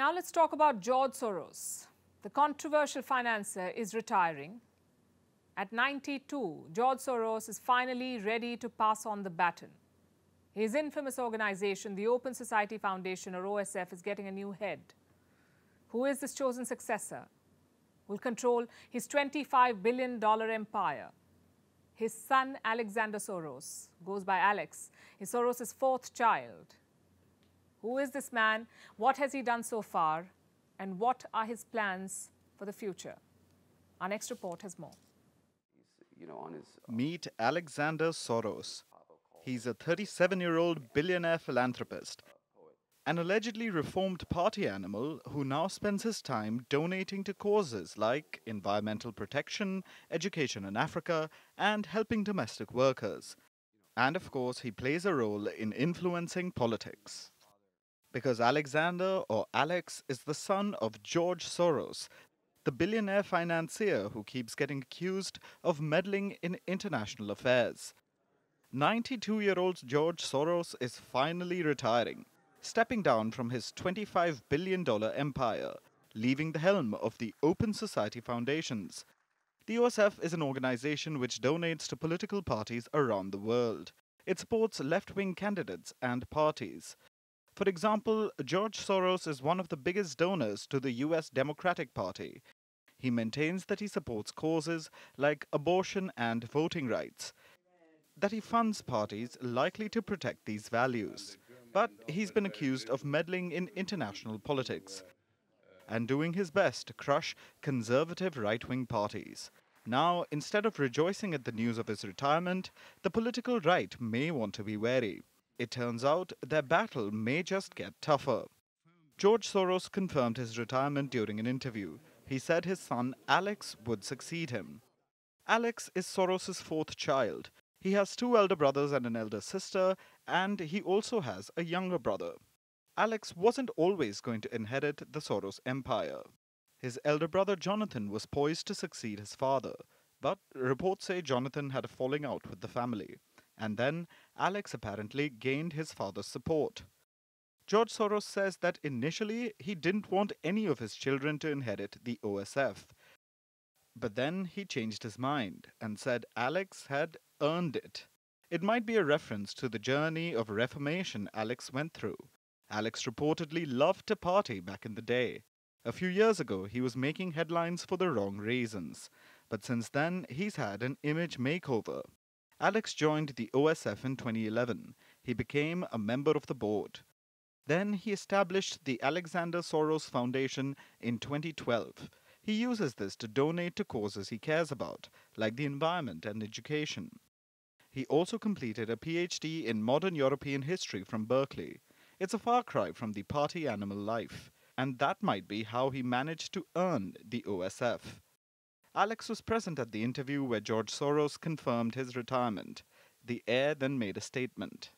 Now let's talk about George Soros. The controversial financier is retiring. At 92, George Soros is finally ready to pass on the baton. His infamous organization, the Open Society Foundation, or OSF, is getting a new head. Who is this chosen successor? Will control his $25 billion empire. His son, Alexander Soros, goes by Alex, is Soros' fourth child. Who is this man? What has he done so far? And what are his plans for the future? Our next report has more. Meet Alexander Soros. He's a 37-year-old billionaire philanthropist, an allegedly reformed party animal who now spends his time donating to causes like environmental protection, education in Africa, and helping domestic workers. And of course, he plays a role in influencing politics. Because Alexander, or Alex, is the son of George Soros, the billionaire financier who keeps getting accused of meddling in international affairs. 92-year-old George Soros is finally retiring, stepping down from his $25 billion empire, leaving the helm of the Open Society Foundations. The OSF is an organization which donates to political parties around the world. It supports left-wing candidates and parties. For example, George Soros is one of the biggest donors to the US Democratic Party. He maintains that he supports causes like abortion and voting rights, that he funds parties likely to protect these values. But he's been accused of meddling in international politics and doing his best to crush conservative right-wing parties. Now, instead of rejoicing at the news of his retirement, the political right may want to be wary. It turns out their battle may just get tougher. George Soros confirmed his retirement during an interview. He said his son Alex would succeed him. Alex is Soros' fourth child. He has two elder brothers and an elder sister, and he also has a younger brother. Alex wasn't always going to inherit the Soros empire. His elder brother Jonathan was poised to succeed his father, but reports say Jonathan had a falling out with the family. And then Alex apparently gained his father's support. George Soros says that initially he didn't want any of his children to inherit the OSF. But then he changed his mind and said Alex had earned it. It might be a reference to the journey of reformation Alex went through. Alex reportedly loved to party back in the day. A few years ago, he was making headlines for the wrong reasons. But since then, he's had an image makeover. Alex joined the OSF in 2011. He became a member of the board. Then he established the Alexander Soros Foundation in 2012. He uses this to donate to causes he cares about, like the environment and education. He also completed a PhD in modern European history from Berkeley. It's a far cry from the party animal life, and that might be how he managed to earn the OSF. Alex was present at the interview where George Soros confirmed his retirement. The heir then made a statement.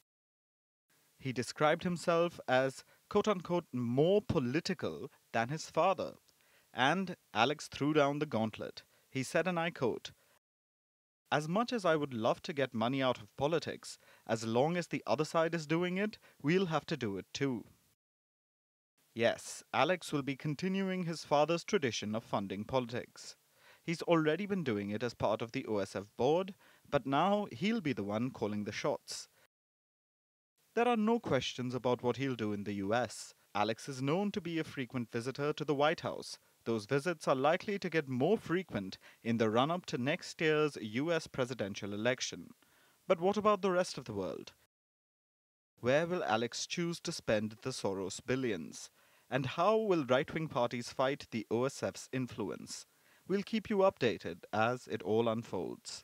He described himself as, quote-unquote, more political than his father. And Alex threw down the gauntlet. He said, and I quote, "As much as I would love to get money out of politics, as long as the other side is doing it, we'll have to do it too." Yes, Alex will be continuing his father's tradition of funding politics. He's already been doing it as part of the OSF board, but now he'll be the one calling the shots. There are no questions about what he'll do in the US. Alex is known to be a frequent visitor to the White House. Those visits are likely to get more frequent in the run-up to next year's US presidential election. But what about the rest of the world? Where will Alex choose to spend the Soros billions? And how will right-wing parties fight the OSF's influence? We'll keep you updated as it all unfolds.